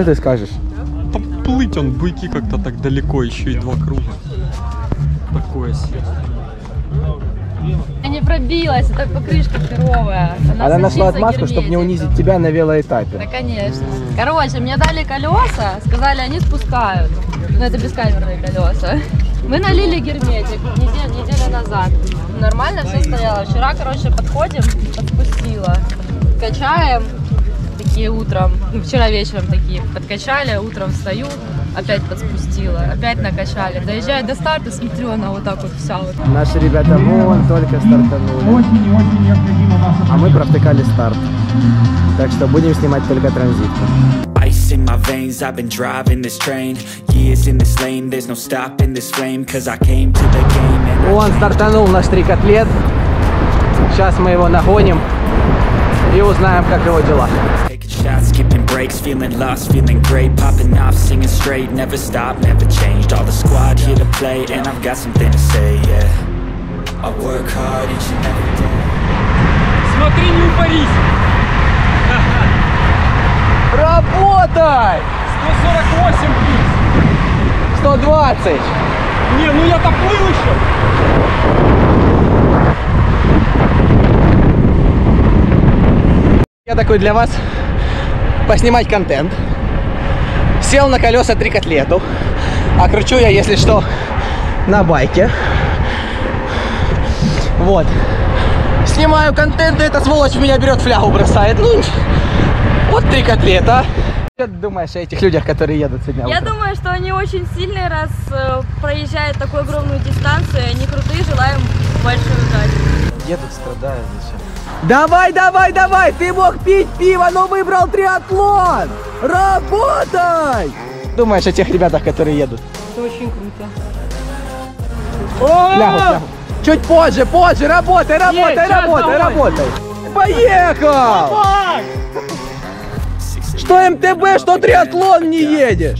Что ты скажешь? Да плыть он, буйки как-то так далеко, еще и два круга. Такое себе. Я не пробилась, это покрышка первая. Она нашла отмазку, чтобы не унизить тебя на велоэтапе. Да, конечно. Короче, мне дали колеса, сказали, они спускают. Но это бескамерные колеса. Мы налили герметик неделю назад. Нормально все стояло. Вчера, короче, подходим, подпустила. Качаем. Такие утром, ну, вчера вечером такие подкачали, утром встаю, опять подспустила, опять накачали. Доезжаю до старта, смотрю, она вот так вот вся вот. Наши ребята вон только стартанули, а мы провтыкали старт, так что будем снимать только транзит. In my veins, I've been driving this train. Years in this lane, there's no stopping this flame, cause I came to the game. Он стартанул наш трикатлет. Сейчас мы его нагоним и узнаем, как его дела. Shots, skipping breaks, feeling lost, feeling great, popping off, singing straight, never stop, never changed. All the squad here to play, and I've got something to say, yeah. I work hard each and every day. Смотри, не упарись! Работай! 148 плюс! 120! Не, ну я-то плыл еще! Я такой для вас... поснимать контент. Сел на колеса трикатлету, а кручу я, если что, на байке. Вот. Снимаю контент, и эта сволочь меня берет, флягу бросает. Ну, вот трикатлета. Что ты думаешь о этих людях, которые едут сегодня утром? Я думаю, что они очень сильные, раз проезжают такую огромную дистанцию. Они крутые, желаем большой удачи. Я тут страдаю, зачем? Давай, давай, давай! Ты мог пить пиво, но выбрал триатлон! Работай! Думаешь о тех ребятах, которые едут? Это очень круто. О! Чуть позже, позже! Работай, работай, работай, работай! Поехал! Что МТБ, что триатлон не едешь?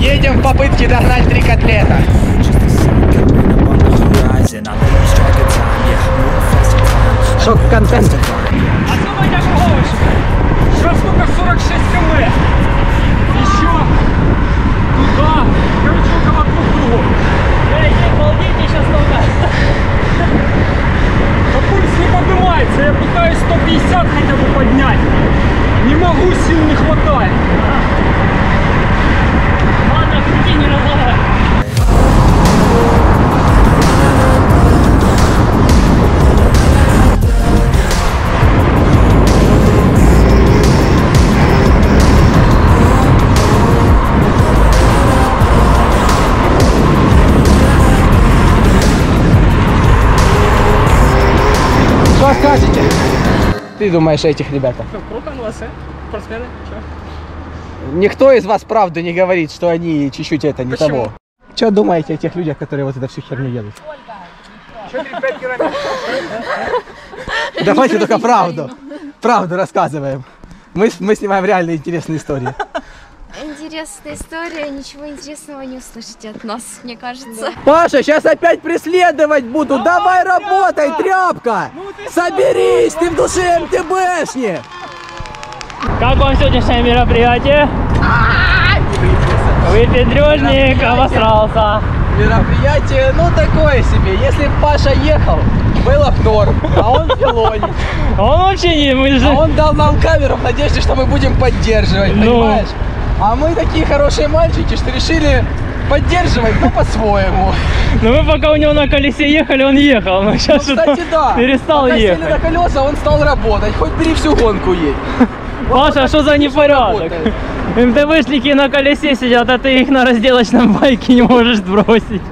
Едем в попытке догнать три котлета. Шок-контент. Особо не огловочка. Еще сколько? 46 км. Еще туда. Короче, около двух кругов. Эй, балдеть, я сейчас долго. Но пульс не поднимается. Я пытаюсь 150 хотя бы поднять. Не могу, сил не хватает. Ладно, в пути не разломаю. Скажите, ты думаешь о этих ребятах? Ну, круто, молодцы, спортсмены, чё? Никто из вас правду не говорит, что они чуть-чуть это не Почему? Того. Что думаете о тех людях, которые вот это всю херню едут? Ольга, 35 километров. Давайте только правду, правду рассказываем. Мы снимаем реально интересные истории. Интересная история, ничего интересного не услышите от нас, мне кажется. Паша, сейчас опять преследовать буду. Давай, работай, тряпка! Ну, ты соберись, ты в душе МТБшник! Как вам сегодняшнее мероприятие? Выпендрежник обосрался. Мероприятие, ну такое себе. Если бы Паша ехал, было в норм, а он пилонит. Он вообще не... Мы же... А он дал нам камеру в надежде, что мы будем поддерживать, понимаешь? А мы такие хорошие мальчики, что решили поддерживать, но по-своему. Ну мы пока у него на колесе ехали, он ехал. Но сейчас, ну, кстати, да. Перестал пока ехать. Сели на колеса, он стал работать. Хоть бери всю гонку ей. Паша, вот что за непорядок? МТБшники на колесе сидят, а ты их на разделочном байке не можешь сбросить.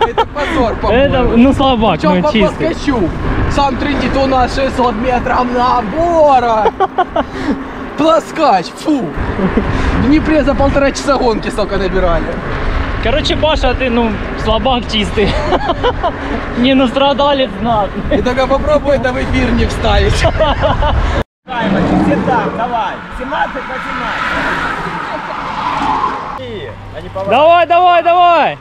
Это позор, по-моему. Это, ну, слабак, ну, чистый. Подскочу. Сам трындит у нас 600 метров набора. Плоскач, фу! В Днепре за 1,5 часа гонки столько набирали. Короче, Паша, ты, ну, слабак чистый. Не, ну, страдалец знатный. И только попробуй это в эфир не вставить. Все так, давай. 17-18. Давай, давай, давай!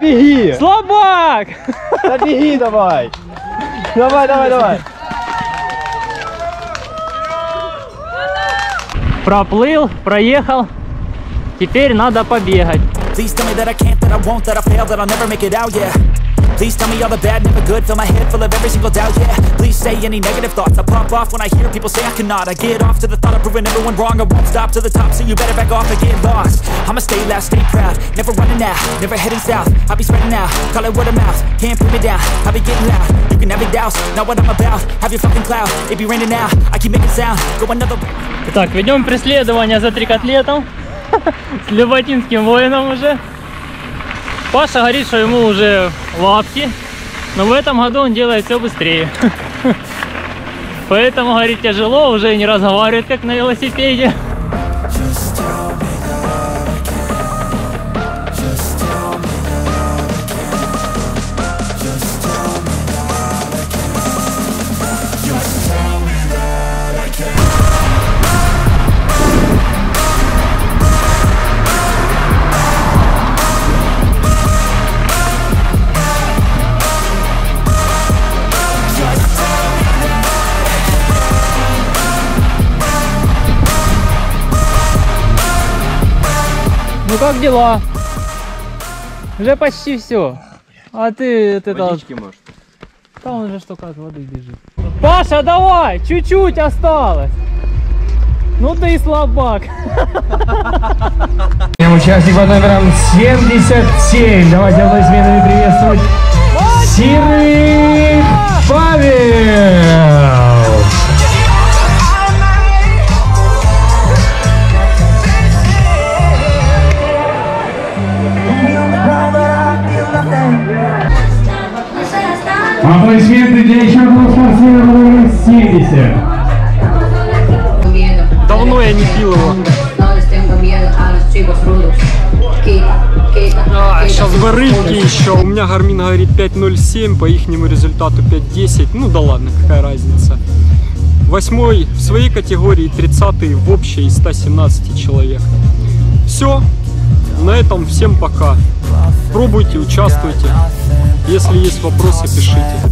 Беги! Слабак! Да беги давай! Давай, давай, давай! проплыл, проехал. Теперь надо побегать. Please tell me all the bad, never good. Fill my head full of every single doubt, yeah. Please say any negative thoughts. I pop off when I hear people say I cannot. I get off to the thought of proving everyone wrong. I won't stop to the top, so you better back off or get lost. I'ma stay loud, stay proud. Never running out, never heading south. I'll be spreading out, call it word of mouth. Can't put me down, I'll be getting loud. You can never douse, not what I'm about. Have your fucking clout, it be raining now. I keep making sound, go another way. Итак, ведем преследование за трикотлетом. С люботинским воином уже. Паша говорит, что ему уже лапти, но в этом году он делает все быстрее. Поэтому, говорит, тяжело, уже не разговаривает, как на велосипеде. Ну как дела? Уже почти все. А ты водички, может? Там он же только от воды бежит. Паша, давай! Чуть-чуть осталось. Ну ты и слабак. Участник под номером 77. Давайте одной сменами приветствовать. Серый Павел! Аплодисменты для еще одного спортсмена под номером 70. Давно я не пил его. Сейчас бы рыбки еще. У меня Гармин говорит 5.07, по ихнему результату 5.10. Ну да ладно, какая разница. 8-й в своей категории, 30-й в общей из 117 человек. Все. На этом всем пока. Пробуйте, участвуйте. Если есть вопросы, пишите.